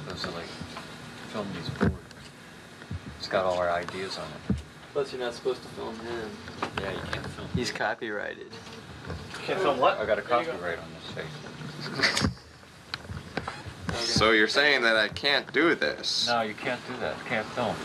supposed to like film these boards. It's got all our ideas on it. Plus you're not supposed to film him. Yeah, you can't film. He's copyrighted. You can't film what? I got a copyright on this face. So you're saying that I can't do this? No, you can't do that. You can't film.